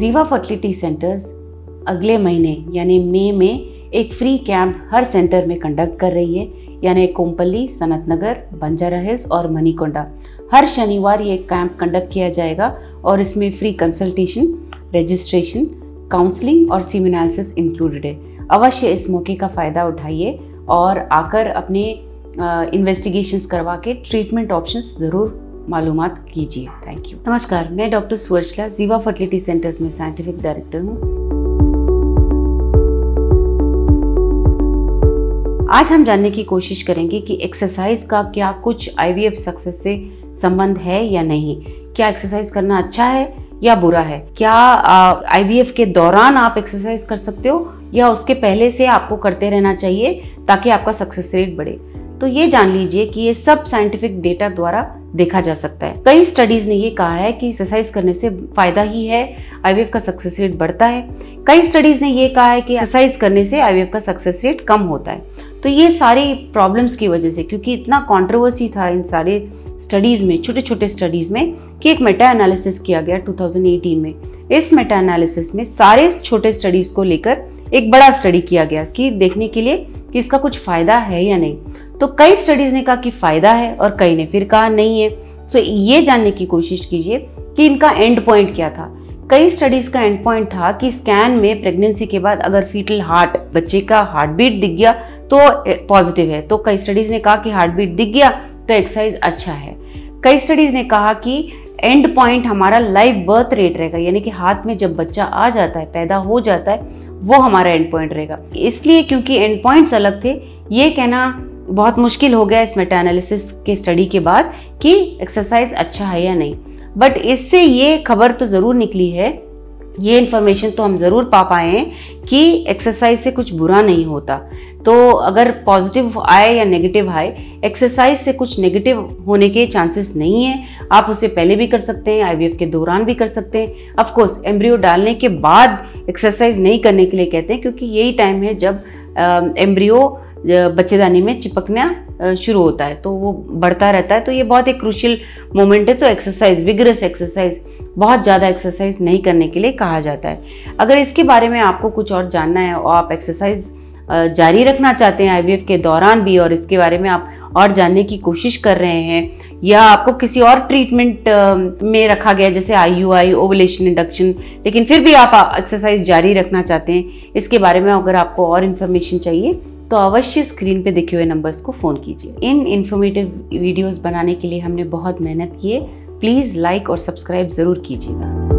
जीवा fertility centres अगले महीने यानी मई में एक फ्री कैंप हर सेंटर में कंडक्ट कर रही है, यानी कोम्पली, सनतनगर, बंजारा हिल्स और मनीकोंडा। हर शनिवार ये कैंप कंडक्ट किया जाएगा और इसमें फ्री कंसल्टेशन, रजिस्ट्रेशन, काउंसलिंग और सेमिनार्स इंक्लूडेड है। अवश्य इस मौके का फ़ायदा उठाइए और आकर अपने इन्वेस्टिगेशंस करवा के ट्रीटमेंट ऑप्शंस ज़रूर मालूमात कीजिए। Thank you. नमस्कार, मैं doctor Suvarchala Jeeva fertility centres में साइंटिफिक डायरेक्टर हूँ। आज हम जानने की कोशिश करेंगे कि एक्सरसाइज का क्या कुछ आईवीएफ सक्सेस से संबंध है या नहीं, क्या एक्सरसाइज करना अच्छा है या बुरा है, क्या आईवीएफ के दौरान आप एक्सरसाइज कर सकते हो या उसके पहले से आपको करते रहना चाहिए ताकि आपका सक्सेस रेट बढ़े। तो ये जान लीजिए कि ये सब साइंटिफिक डेटा द्वारा देखा जा सकता है। कई स्टडीज ने ये कहा है कि एक्सरसाइज करने से फायदा ही है, आईवीएफ का सक्सेस रेट बढ़ता है। कई स्टडीज ने ये कहा है कि एक्सरसाइज करने से आईवीएफ का सक्सेस रेट कम होता है। तो ये सारी प्रॉब्लम्स की वजह से, क्योंकि इतना कंट्रोवर्सी था इन सारे स्टडीज़ में, छोटे छोटे स्टडीज़ में, कि एक मेटा एनालिसिस किया गया 2018 में। इस मेटा एनालिसिस में सारे छोटे स्टडीज़ को लेकर एक बड़ा स्टडी किया गया कि देखने के लिए कि इसका कुछ फ़ायदा है या नहीं। तो कई स्टडीज़ ने कहा कि फ़ायदा है और कई ने फिर कहा नहीं है। सो ये जानने की कोशिश कीजिए कि इनका एंड पॉइंट क्या था। कई स्टडीज़ का एंड पॉइंट था कि स्कैन में प्रेगनेंसी के बाद अगर फीटल हार्ट, बच्चे का हार्ट बीट दिख गया तो पॉजिटिव है। तो कई स्टडीज़ ने कहा कि हार्ट बीट दिख गया तो एक्सरसाइज अच्छा है। कई स्टडीज़ ने कहा कि एंड पॉइंट हमारा लाइव बर्थ रेट रहेगा, यानी कि हाथ में जब बच्चा आ जाता है, पैदा हो जाता है, वो हमारा एंड पॉइंट रहेगा। इसलिए क्योंकि एंड पॉइंट्स अलग थे, ये कहना बहुत मुश्किल हो गया इस मेटा एनालिसिस के स्टडी के बाद कि एक्सरसाइज अच्छा है या नहीं। बट इससे ये खबर तो ज़रूर निकली है, ये इन्फॉर्मेशन तो हम ज़रूर पा पाए हैं कि एक्सरसाइज से कुछ बुरा नहीं होता। तो अगर पॉजिटिव आए या नेगेटिव आए, एक्सरसाइज से कुछ नेगेटिव होने के चांसेस नहीं है। आप उसे पहले भी कर सकते हैं, आईवीएफ के दौरान भी कर सकते हैं। ऑफ कोर्स एम्ब्रियो डालने के बाद एक्सरसाइज नहीं करने के लिए कहते हैं, क्योंकि यही टाइम है जब एम्ब्रियो बच्चेदानी में चिपकना शुरू होता है, तो वो बढ़ता रहता है। तो ये बहुत एक क्रूशियल मोमेंट है। तो एक्सरसाइज, विगरस एक्सरसाइज, बहुत ज़्यादा एक्सरसाइज नहीं करने के लिए कहा जाता है। अगर इसके बारे में आपको कुछ और जानना है और आप एक्सरसाइज जारी रखना चाहते हैं आईवीएफ के दौरान भी, और इसके बारे में आप और जानने की कोशिश कर रहे हैं, या आपको किसी और ट्रीटमेंट में रखा गया जैसे आईयूआई, ओवुलेशन इंडक्शन, लेकिन फिर भी आप एक्सरसाइज जारी रखना चाहते हैं, इसके बारे में अगर आपको और इन्फॉर्मेशन चाहिए तो अवश्य स्क्रीन पे दिखे हुए नंबर्स को फ़ोन कीजिए। इन इन्फॉर्मेटिव वीडियोस बनाने के लिए हमने बहुत मेहनत की है। प्लीज़ लाइक और सब्सक्राइब ज़रूर कीजिएगा।